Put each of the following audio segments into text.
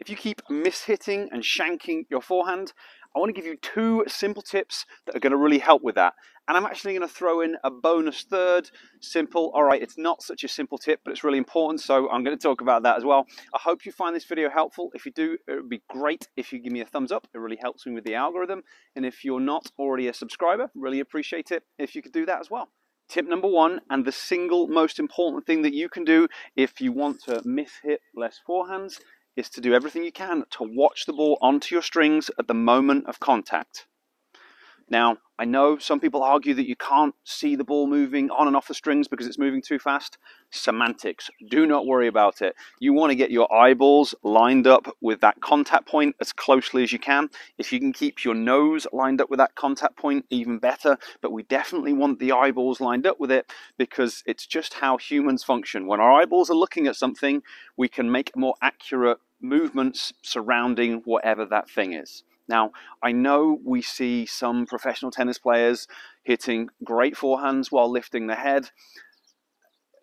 If you keep mishitting and shanking your forehand, I want to give you two simple tips that are going to really help with that. And I'm actually going to throw in a bonus third, simple. All right, it's not such a simple tip, but it's really important, so I'm going to talk about that as well. I hope you find this video helpful. If you do, it would be great if you give me a thumbs up. It really helps me with the algorithm. And if you're not already a subscriber, really appreciate it if you could do that as well. Tip number one, and the single most important thing that you can do if you want to mishit less forehands, is to do everything you can to watch the ball onto your strings at the moment of contact. Now, I know some people argue that you can't see the ball moving on and off the strings because it's moving too fast. Semantics. Do not worry about it. You want to get your eyeballs lined up with that contact point as closely as you can. If you can keep your nose lined up with that contact point, even better. But we definitely want the eyeballs lined up with it because it's just how humans function. When our eyeballs are looking at something, we can make more accurate movements surrounding whatever that thing is. Now, I know we see some professional tennis players hitting great forehands while lifting the head.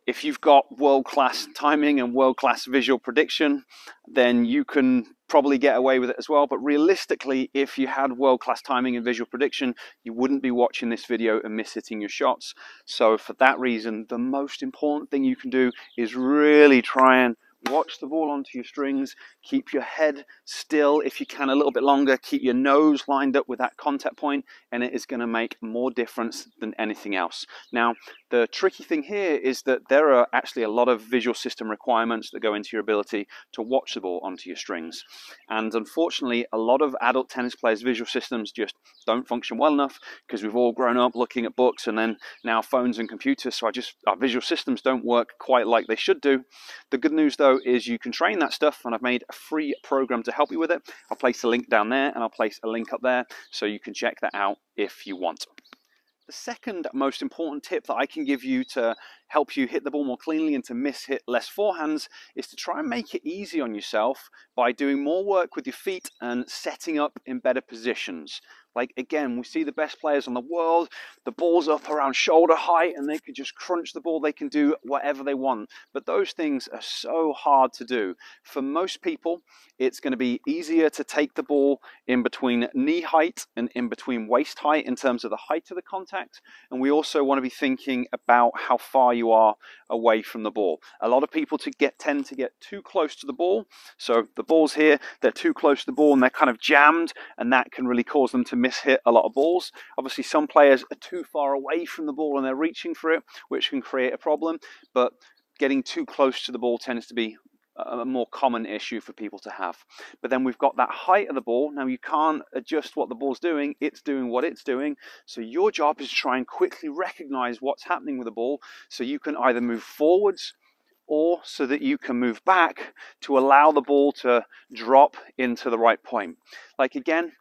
If you've got world-class timing and world-class visual prediction, then you can probably get away with it as well. But realistically, if you had world-class timing and visual prediction, you wouldn't be watching this video and mishitting your shots. So for that reason, the most important thing you can do is really try and watch the ball onto your strings, keep your head still if you can a little bit longer, keep your nose lined up with that contact point, and it is going to make more difference than anything else. Now, the tricky thing here is that there are actually a lot of visual system requirements that go into your ability to watch the ball onto your strings. And unfortunately, a lot of adult tennis players' visual systems just don't function well enough because we've all grown up looking at books and then now phones and computers, so our visual systems don't work quite like they should do. The good news, though, is you can train that stuff, and I've made a free program to help you with it. I'll place a link down there and I'll place a link up there so you can check that out if you want. The second most important tip that I can give you to help you hit the ball more cleanly and to mishit less forehands is to try and make it easy on yourself by doing more work with your feet and setting up in better positions. Like, again, we see the best players in the world, the ball's up around shoulder height and they could just crunch the ball, they can do whatever they want. But those things are so hard to do. For most people, it's going to be easier to take the ball in between knee height and in between waist height in terms of the height of the contact. And we also want to be thinking about how far you are away from the ball. A lot of people tend to get too close to the ball. So the ball's here, they're too close to the ball and they're kind of jammed, and that can really cause them to mishit a lot of balls. Obviously, some players are too far away from the ball and they're reaching for it, which can create a problem, but getting too close to the ball tends to be a more common issue for people to have. But then we've got that height of the ball. Now, you can't adjust what the ball's doing. It's doing what it's doing. So your job is to try and quickly recognize what's happening with the ball so you can either move forwards or so that you can move back to allow the ball to drop into the right point. Like, again,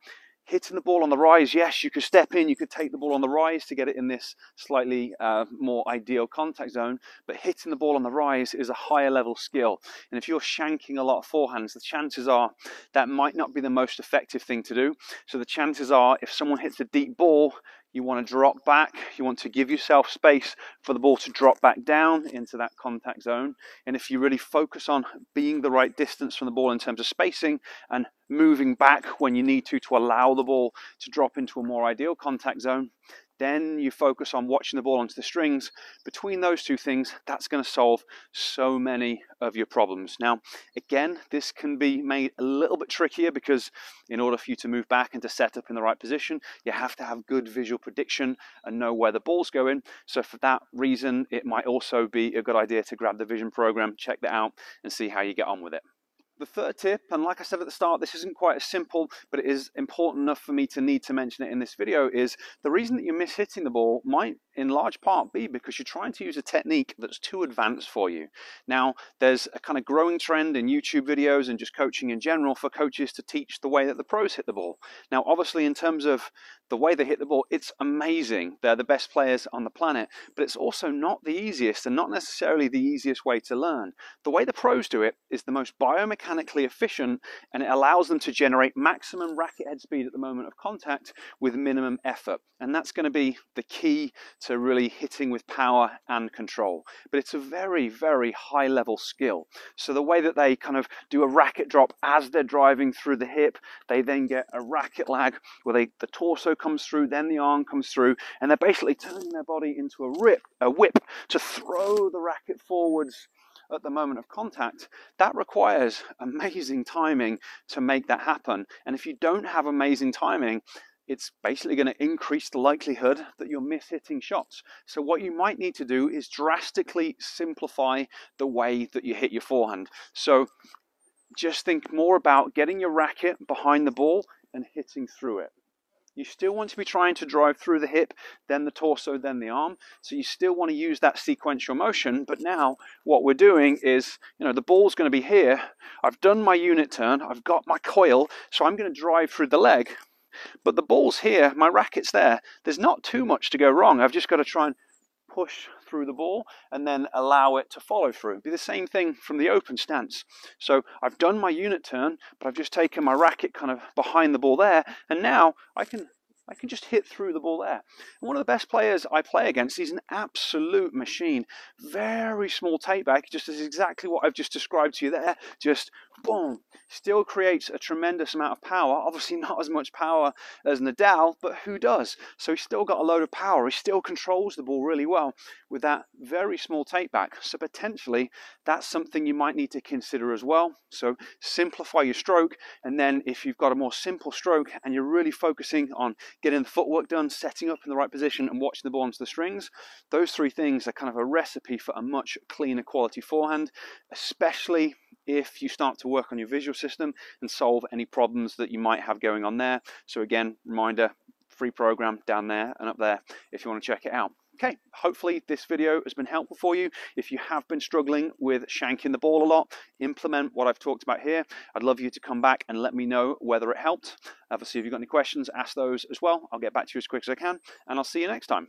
hitting the ball on the rise, yes, you could step in, you could take the ball on the rise to get it in this slightly more ideal contact zone, but hitting the ball on the rise is a higher level skill. And if you're shanking a lot of forehands, the chances are that might not be the most effective thing to do. So the chances are if someone hits a deep ball, you want to drop back, you want to give yourself space for the ball to drop back down into that contact zone. And if you really focus on being the right distance from the ball in terms of spacing and moving back when you need to allow the ball to drop into a more ideal contact zone, then you focus on watching the ball onto the strings. Between those two things, that's going to solve so many of your problems. Now, again, this can be made a little bit trickier because in order for you to move back and to set up in the right position, you have to have good visual prediction and know where the ball's going. So for that reason, it might also be a good idea to grab the vision program, check that out, and see how you get on with it. The third tip, and like I said at the start, this isn't quite as simple, but it is important enough for me to need to mention it in this video, is the reason that you're mishitting the ball might in large part be because you're trying to use a technique that's too advanced for you. Now, there's a kind of growing trend in YouTube videos and just coaching in general for coaches to teach the way that the pros hit the ball. Now, obviously, in terms of the way they hit the ball, it's amazing. They're the best players on the planet, but it's also not the easiest and not necessarily the easiest way to learn. The way the pros do it is the most biomechanically efficient, and it allows them to generate maximum racket head speed at the moment of contact with minimum effort. And that's going to be the key to really hitting with power and control. But it's a very, very high level skill. So the way that they kind of do a racket drop as they're driving through the hip, they then get a racket lag where the torso comes through, then the arm comes through, and they're basically turning their body into a whip to throw the racket forwards at the moment of contact. That requires amazing timing to make that happen. And if you don't have amazing timing, it's basically going to increase the likelihood that you're mishitting shots. So what you might need to do is drastically simplify the way that you hit your forehand. So just think more about getting your racket behind the ball and hitting through it. You still want to be trying to drive through the hip, then the torso, then the arm. So you still want to use that sequential motion. But now what we're doing is, the ball's going to be here. I've done my unit turn. I've got my coil. So I'm going to drive through the leg. But the ball's here. My racket's there. There's not too much to go wrong. I've just got to try and push through the ball and then allow it to follow through. It'd be the same thing from the open stance. So I've done my unit turn, but I've just taken my racket kind of behind the ball there, and now I can just hit through the ball there. And one of the best players I play against, he's an absolute machine. Very small takeback, just is exactly what I've just described to you there. Just boom, still creates a tremendous amount of power. Obviously not as much power as Nadal, but who does? So he's still got a load of power. He still controls the ball really well with that very small takeback. So potentially that's something you might need to consider as well. So simplify your stroke. And then if you've got a more simple stroke and you're really focusing on getting the footwork done, setting up in the right position, and watching the ball onto the strings, those three things are kind of a recipe for a much cleaner quality forehand, especially if you start to work on your visual system and solve any problems that you might have going on there. So again, reminder, free program down there and up there if you want to check it out. Okay, hopefully this video has been helpful for you. If you have been struggling with shanking the ball a lot, implement what I've talked about here. I'd love you to come back and let me know whether it helped. Obviously, if you've got any questions, ask those as well. I'll get back to you as quick as I can, and I'll see you next time.